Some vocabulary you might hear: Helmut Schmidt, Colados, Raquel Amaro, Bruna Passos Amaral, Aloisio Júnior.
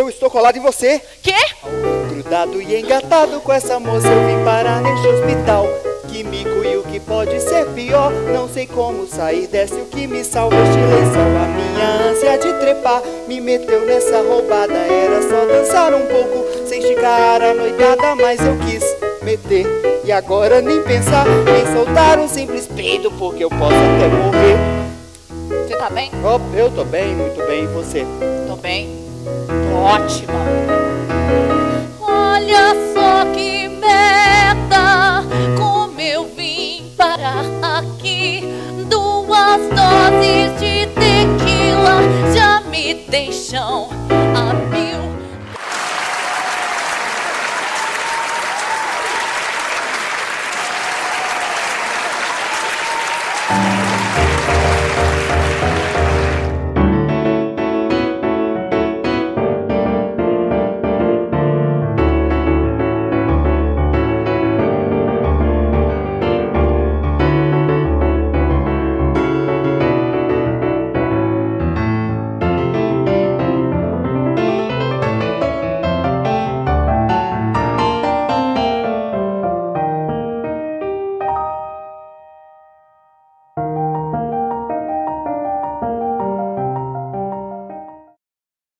Eu estou colado em você. Quê? Grudado e engatado com essa moça eu vim parar neste hospital. Que mico e o que pode ser pior. Não sei como sair dessa e o que me salva este lençol. A minha ânsia de trepar me meteu nessa roubada. Era só dançar um pouco sem esticar a noitada, mas eu quis meter e agora nem pensar, nem soltar um simples peido, porque eu posso até morrer. Você tá bem? Oh, eu tô bem, muito bem, e você? Tô bem, tô ótima. Olha só que merda, como eu vim parar aqui. 2 doses de tequila já me deixam a mil.